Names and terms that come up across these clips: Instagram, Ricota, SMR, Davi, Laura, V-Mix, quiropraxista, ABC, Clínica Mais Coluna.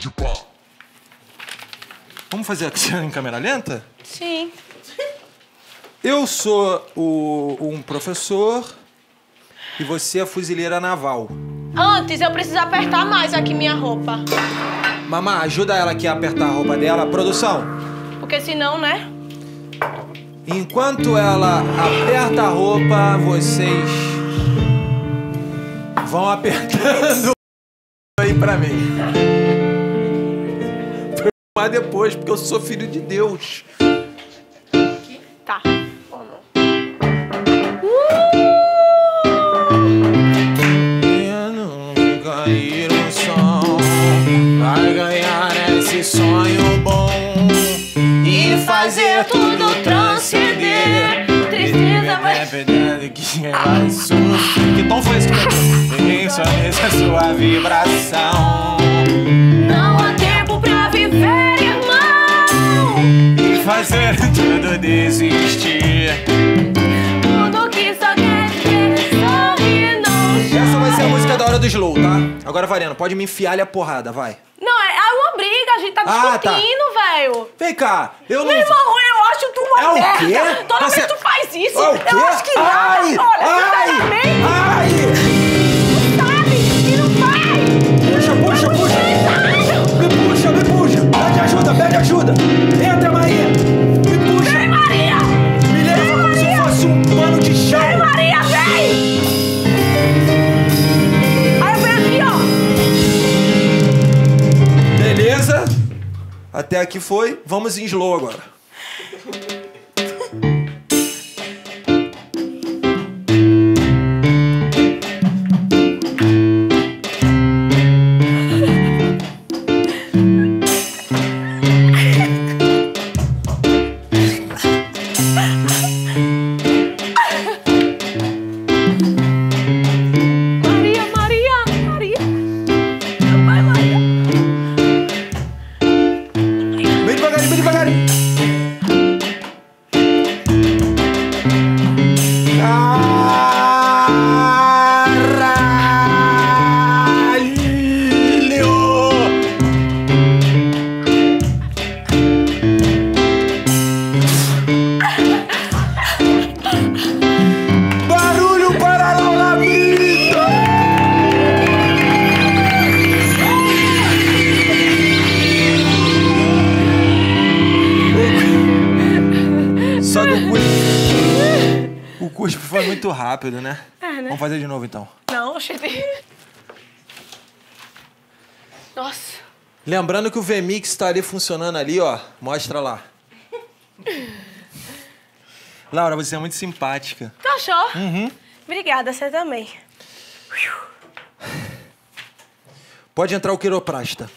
de pá. Vamos fazer aqui em câmera lenta? Sim. Eu sou um professor e você é a fuzileira naval. Antes eu preciso apertar mais aqui minha roupa. Mamá, ajuda ela aqui a apertar a roupa dela. Produção. Porque senão, né? Enquanto ela aperta a roupa, vocês vão apertando aí pra mim. Mas depois, porque eu sou filho de Deus. Tá. Vai ganhar esse sonho bom e fazer tudo transcender. Tristeza vai perder que vai sofrer. Que tom foi esse? Isso é a sua vibração. Não há tempo pra viver, irmão, e fazer tudo desistir. Tudo que só quer dizer sorrir, não chora. Essa vai ser a música da hora do slow, tá? Agora, Varena, pode me enfiar-lhe a porrada, vai. Não, é uma briga, a gente tá discutindo, velho. Vem cá, eu não... Meu irmão, eu acho tu uma merda. O quê? Toda vez que tu faz isso, eu acho que nada. Olha, sinceramente... Tu sabe que não vai. Puxa, puxa. Me puxa. Pede ajuda, Entra, Maria. Me puxa. Vem, Maria. Me leva como se fosse um pano de chão. Vem, Maria, vem. Beleza? Até aqui foi. Vamos em slow agora. Rápido, né? É, né? Vamos fazer de novo, então. Não, cheguei. Nossa. Lembrando que o V-Mix tá ali funcionando ali, ó. Mostra lá. Laura, você é muito simpática. Tá show? Uhum. Obrigada, você também. Pode entrar o quiroprasta.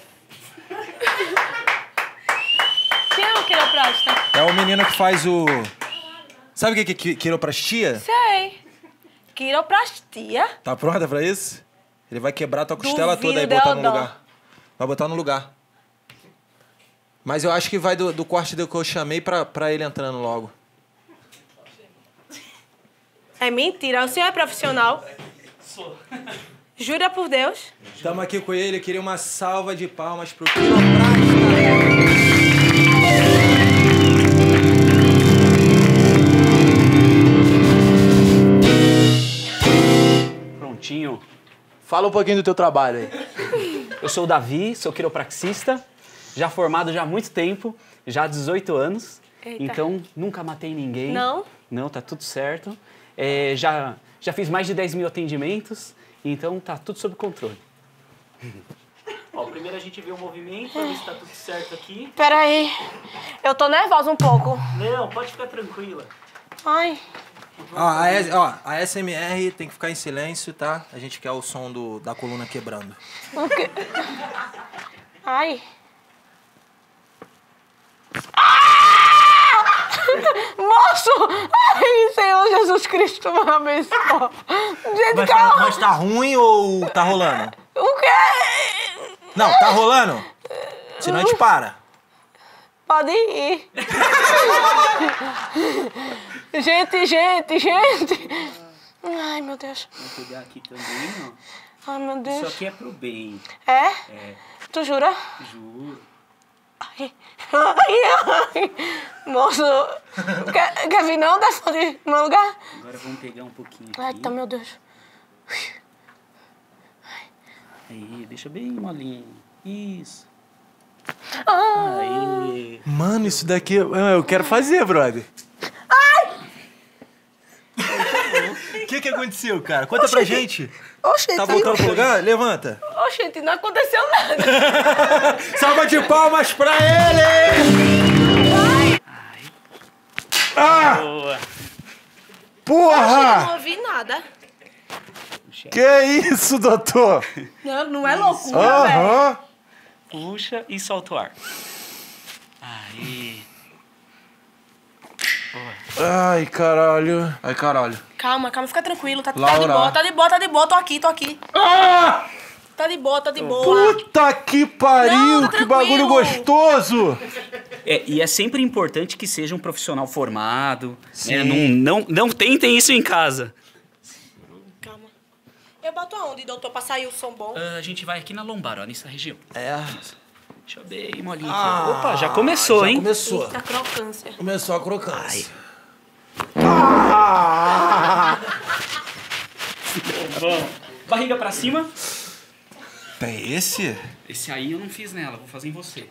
Quem é o quiroprasta? É o menino que faz o... Sabe o que é quiroprastia? Sei. Quiroplastia. Tá pronta pra isso? Ele vai quebrar tua costela toda e botar no lugar. Vai botar no lugar. Mas eu acho que vai do corte do que eu chamei pra ele entrando logo. É mentira, o senhor é profissional? Sou. Jura por Deus? Estamos aqui com ele, eu queria uma salva de palmas pro quiroprasta. Tinho. Fala um pouquinho do teu trabalho aí. Eu sou o Davi, sou quiropraxista, já formado já há muito tempo, já há 18 anos. Eita. Então nunca matei ninguém. Não? Não, tá tudo certo. É, já fiz mais de 10 mil atendimentos, então tá tudo sob controle. Ó, primeiro a gente vê o movimento, ver se tá tudo certo aqui. Peraí, eu tô nervosa um pouco. Não, pode ficar tranquila. Ai... a SMR tem que ficar em silêncio, tá? A gente quer o som da coluna quebrando. O quê? Ai. Ah! Moço! Ai, Senhor Jesus Cristo, me abençoa. Mas tá ruim ou tá rolando? O quê? Não, tá rolando? Senão a gente para. Pode ir. Gente. Ai, meu Deus. Vou pegar aqui também, ó. Ai, meu Deus. Isso aqui é pro bem. É? É. Tu jura? Juro. Ai, ai, ai. Moço, quer vir não? Dá foto de meu lugar? Agora vamos pegar um pouquinho aqui. Ai, tá, meu Deus. Aí, deixa bem molinho. Isso. Ai. Mano, isso daqui eu quero fazer, brother. O que aconteceu, cara? Conta pra gente. Oxente. Tá voltando pro lugar? Levanta. Oxente, não aconteceu nada. Salva de palmas pra ele! Ai. Ah! Boa. Porra! Eu não ouvi nada. Que isso, doutor? Não, não é loucura, velho. Puxa e solta o ar. Aí. Ai, caralho. Ai, caralho. Calma, calma, fica tranquilo. Tá de boa, tá de boa. Tô aqui. Ah! Tá de boa. Puta que pariu, não, que bagulho gostoso. E é sempre importante que seja um profissional formado. Sim. Né? Não tentem isso em casa. Calma. Eu boto aonde, doutor, pra sair o som bom? A gente vai aqui na lombar, ó, nessa região. É. Deixa eu ver aí, molinho. Opa, já começou, hein? Começou. Eita, crocância. Começou a crocância. Ai. Ah! Bom, barriga pra cima. Tem esse? Esse aí eu não fiz nela, vou fazer em você.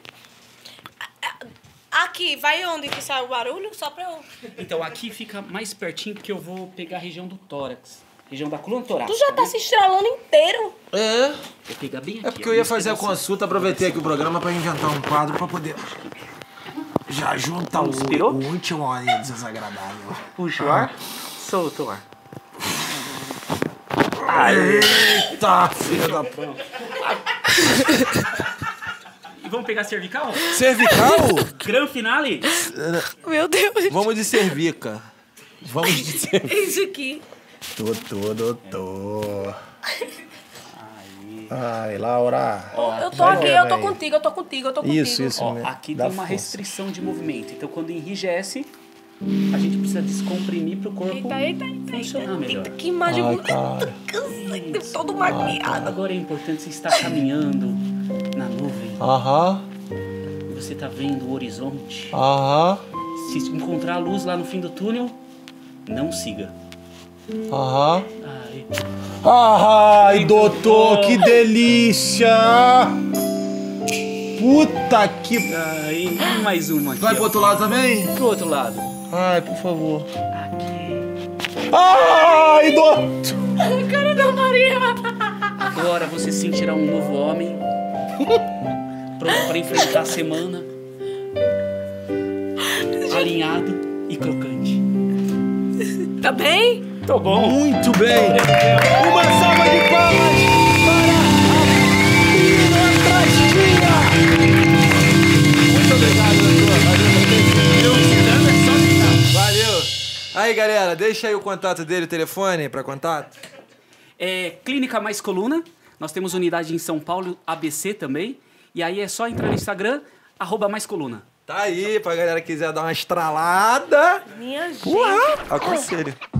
Aqui, vai onde que sai o barulho? Só pra eu... Então, aqui fica mais pertinho porque eu vou pegar a região do tórax. Região da coluna torácica. Tu já tá se estralando inteiro. É. Vou pegar bem aqui. É porque eu ia fazer a consulta, aproveitei aqui o programa pra inventar um quadro pra poder... Já juntar o último olhinho desagradável. Puxa o ar, solta o ar. Eita, filha da pão. E vamos pegar cervical? Cervical? Gran finale? Meu Deus. Vamos de cervica. Vamos de cervica. Isso aqui. Doutor. Ai, Laura. Oh, eu tô aqui, eu tô contigo. Isso, ó, aqui tem uma restrição de movimento. Então, quando enrijece, a gente precisa descomprimir pro corpo funcionar melhor. Que imagem bonita, cansada, todo maquiado. Agora é importante você estar caminhando na nuvem. Aham. Você tá vendo o horizonte. Aham. Se encontrar a luz lá no fim do túnel, não siga. Aham. Ai, doutor, que delícia! Puta que... Aí, mais uma aqui. Vai pro outro lado também? Pro outro lado. Ai, por favor. Aqui. Ai, doutor! O cara da Maria! Agora você sentirá um novo homem. Pronto pra enfrentar a semana. Alinhado e crocante. Tá bem? Tô bom. Muito bem. Uma salva de palmas para a Pirotlastia. Muito obrigado, doutor. Valeu. Aí, galera, deixa aí o contato dele, o telefone para contato. É Clínica Mais Coluna. Nós temos unidade em São Paulo, ABC também. E aí é só entrar no Instagram, @maiscoluna. Tá aí, pra galera que quiser dar uma estralada. Minha gente. Ué, aconselho.